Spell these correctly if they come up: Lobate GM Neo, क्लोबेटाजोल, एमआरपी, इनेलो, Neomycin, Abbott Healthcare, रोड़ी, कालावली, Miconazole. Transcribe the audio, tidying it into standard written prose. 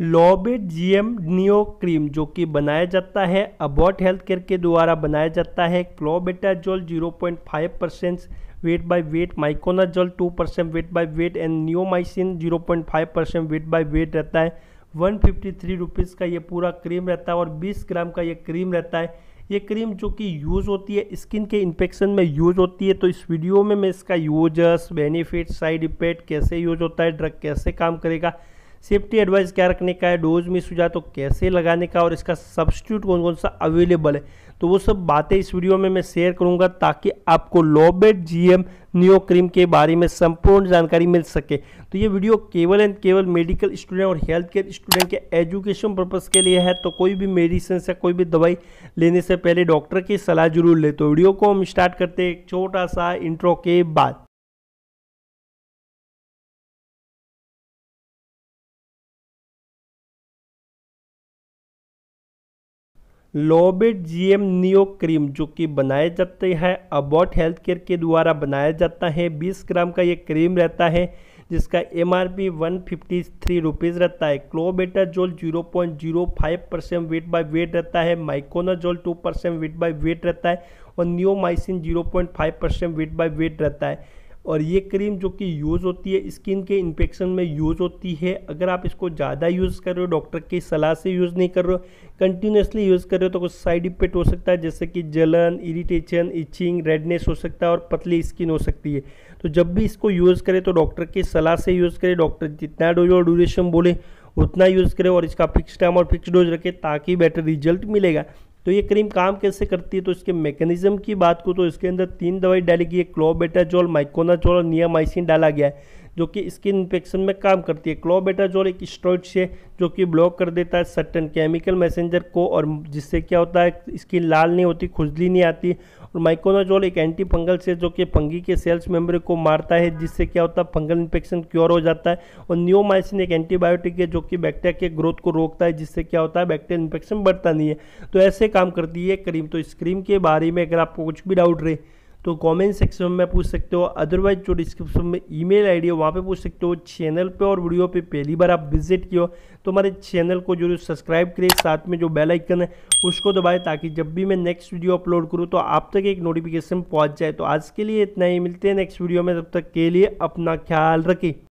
Lobate GM neo cream जो कि बनाया जाता है अबॉट हेल्थ केयर के द्वारा बनाया जाता है। क्लोबेटाजोल 0.5% weight by weight, miconazole 2% weight by weight and neomycin 0.5% weight by weight रहता है। 153 रुपीज़ का ये पूरा क्रीम रहता है और 20 ग्राम का ये क्रीम रहता है। ये क्रीम जो कि यूज़ होती है स्किन के इन्फेक्शन में यूज़ होती है। तो इस वीडियो में मैं इसका यूजर्स, बेनिफिट, साइड इफेक्ट, कैसे यूज़ होता है, ड्रग कैसे काम करेगा, सेफ्टी एडवाइस क्या रखने का है, डोज में सुझाव तो कैसे लगाने का और इसका सब्स्टिट्यूट कौन कौन सा अवेलेबल है, तो वो सब बातें इस वीडियो में मैं शेयर करूंगा ताकि आपको लोबेट जीएम नियो क्रीम के बारे में संपूर्ण जानकारी मिल सके। तो ये वीडियो केवल एंड केवल मेडिकल स्टूडेंट और हेल्थ केयर स्टूडेंट के एजुकेशन पर्पज़ के लिए है। तो कोई भी मेडिसिन या कोई भी दवाई लेने से पहले डॉक्टर की सलाह जरूर ले। तो वीडियो को हम स्टार्ट करते हैं एक छोटा सा इंट्रो के बाद। लोबेट जीएम नियो क्रीम जो कि बनाया जाता है अबॉट हेल्थ केयर के द्वारा बनाया जाता है। 20 ग्राम का ये क्रीम रहता है जिसका एमआरपी 153 रुपीज़ रहता है। क्लोबेटाजोल 0.05% वेट बाय वेट रहता है, माइकोनाजोल 2% वेट बाय वेट रहता है और नियोमाइसिन 0.5% वेट बाय वेट रहता है। और ये क्रीम जो कि यूज़ होती है स्किन के इन्फेक्शन में यूज़ होती है। अगर आप इसको ज़्यादा यूज़ कर रहे हो, डॉक्टर की सलाह से यूज़ नहीं कर रहे हो, कंटिन्यूसली यूज़ कर रहे हो तो कुछ साइड इफेक्ट हो सकता है, जैसे कि जलन, इरिटेशन, इचिंग, रेडनेस हो सकता है और पतली स्किन हो सकती है। तो जब भी इसको यूज़ करें तो डॉक्टर की सलाह से यूज़ करें। डॉक्टर जितना डोज और ड्यूरेशन बोले उतना यूज़ करें और इसका फिक्स टाइम और फिक्स डोज रखें ताकि बेटर रिजल्ट मिलेगा। तो ये क्रीम काम कैसे करती है, तो इसके मैकेनिज्म की बात को तो इसके अंदर 3 दवाई डाली गई है। क्लोबेटाजोल, माइकोनाजोल और नियोमाइसिन डाला गया है जो कि स्किन इन्फेक्शन में काम करती है। क्लोबेटाजोल एक स्टेरॉइड है जो कि ब्लॉक कर देता है सर्टेन केमिकल मैसेंजर को और जिससे क्या होता है स्किन लाल नहीं होती, खुजली नहीं आती। और माइकोनाजोल एक एंटी फंगल है जो कि फंगी के सेल्स मेम्ब्रेन को मारता है जिससे क्या होता है फंगल इन्फेक्शन क्योर हो जाता है। और नियोमाइसिन एक एंटीबायोटिक है जो कि बैक्टीरिया के ग्रोथ को रोकता है जिससे क्या होता है बैक्टीरिया इन्फेक्शन बढ़ता नहीं है। तो ऐसे काम करती है क्रीम। तो इस क्रीम के बारे में अगर आपको कुछ भी डाउट रहे तो कमेंट सेक्शन में पूछ सकते हो, अदरवाइज जो डिस्क्रिप्शन में ईमेल आईडी है वहाँ पे पूछ सकते हो। चैनल पे और वीडियो पे पहली बार आप विजिट किए हो तो हमारे चैनल को जरूर सब्सक्राइब करें, साथ में जो बेल आइकन है उसको दबाएं ताकि जब भी मैं नेक्स्ट वीडियो अपलोड करूँ तो आप तक एक नोटिफिकेशन पहुँच जाए। तो आज के लिए इतना ही, मिलते हैं नेक्स्ट वीडियो में, तब तक के लिए अपना ख्याल रखें।